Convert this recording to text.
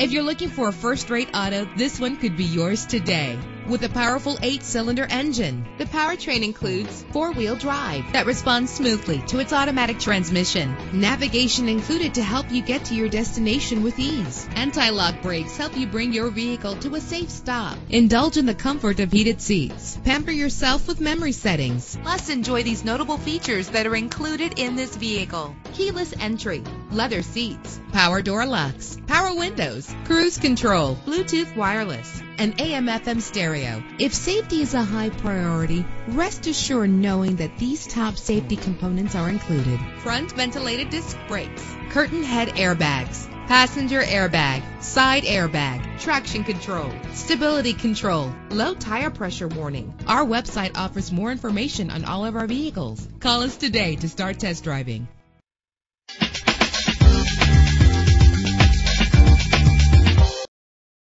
If you're looking for a first-rate auto, this one could be yours today. With a powerful 8-cylinder engine, the powertrain includes 4-wheel drive that responds smoothly to its automatic transmission. Navigation included to help you get to your destination with ease. Anti-lock brakes help you bring your vehicle to a safe stop. Indulge in the comfort of heated seats. Pamper yourself with memory settings. Plus, enjoy these notable features that are included in this vehicle: keyless entry, leather seats, power door locks, power windows, cruise control, Bluetooth wireless, and AM/FM stereo. If safety is a high priority, rest assured knowing that these top safety components are included: front ventilated disc brakes, curtain head airbags, passenger airbag, side airbag, traction control, stability control, low tire pressure warning. Our website offers more information on all of our vehicles. Call us today to start test driving.